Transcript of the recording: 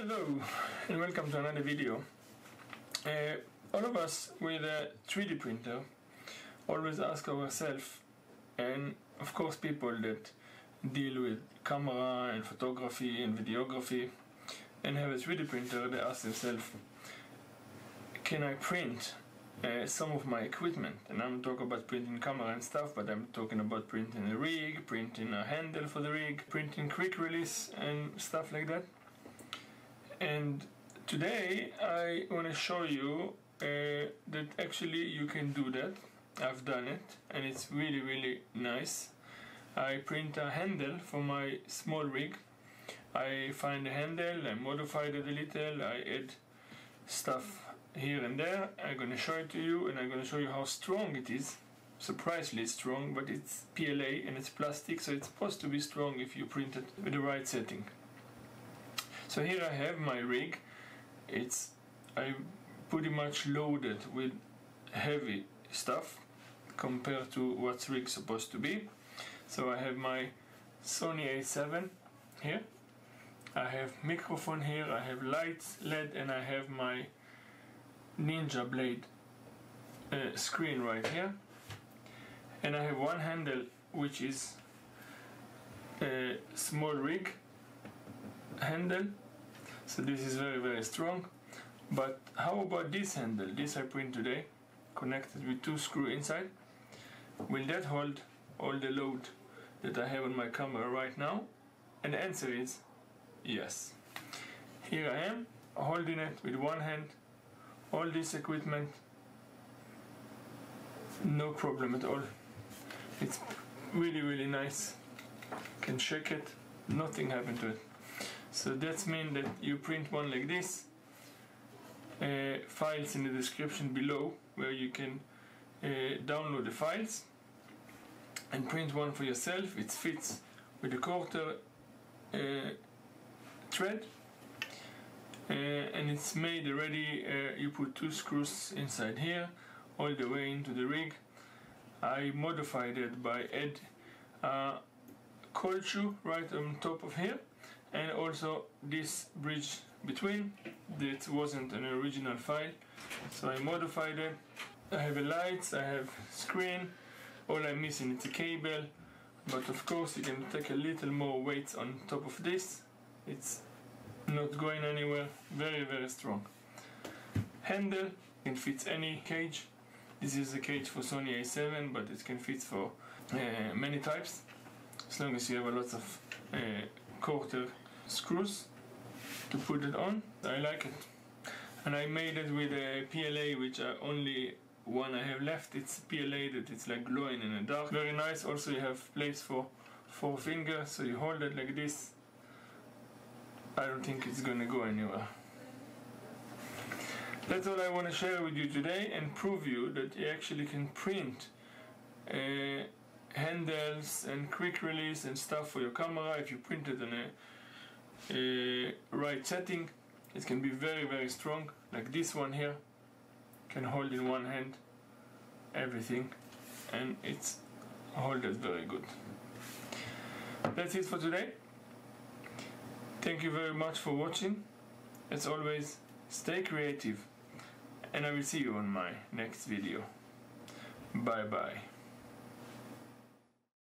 Hello and welcome to another video. All of us with a 3D printer always ask ourselves, and of course people that deal with camera and photography and videography and have a 3D printer, they ask themselves, can I print some of my equipment? And I'm talking about printing camera and stuff, but I'm talking about printing a rig, printing a handle for the rig, printing quick release and stuff like that. And today I want to show you that actually you can do that. I've done it and it's really nice. I print a handle for my small rig. I find a handle, I modified it a little, I add stuff here and there. I'm going to show it to you, and I'm going to show you how strong it is. Surprisingly strong, but it's PLA and it's plastic, so it's supposed to be strong if you print it with the right setting. So here I have my rig. I pretty much loaded with heavy stuff compared to what's rig supposed to be. So I have my Sony A7 here. I have microphone here. I have lights, LED, and I have my Ninja Blade screen right here. And I have one handle which is a small rig handle, so this is very strong. But how about this handle? This I print today, connected with two screws inside. Will that hold all the load that I have on my camera right now? And the answer is yes. Here I am holding it with one hand, all this equipment, no problem at all. It's really nice. Can shake it, nothing happened to it. So that means that you print one like this. Files in the description below where you can download the files and print one for yourself. It fits with a quarter thread and it's made already. You put two screws inside here all the way into the rig. I modified it by add a coil shoe right on top of here, and also this bridge between that wasn't an original file, so I modified it. I have a lights, I have screen, all I'm missing is a cable, but of course you can take a little more weight on top of this. It's not going anywhere. Very strong handle. It fits any cage. This is a cage for Sony A7, but it can fit for many types as long as you have a lot of quarter screws to put it on. I like it, and I made it with a PLA, which I only one I have left. It's PLA that it's like glowing in the dark. Very nice. Also you have place for four fingers, so you hold it like this. I don't think it's gonna go anywhere. That's all I want to share with you today and prove you that you actually can print handles and quick release and stuff for your camera. If you print it in a right setting, it can be very strong. Like this one here, can hold in one hand everything, and it's holded very good. That's it for today. Thank you very much for watching. As always, stay creative, and I will see you on my next video. Bye bye.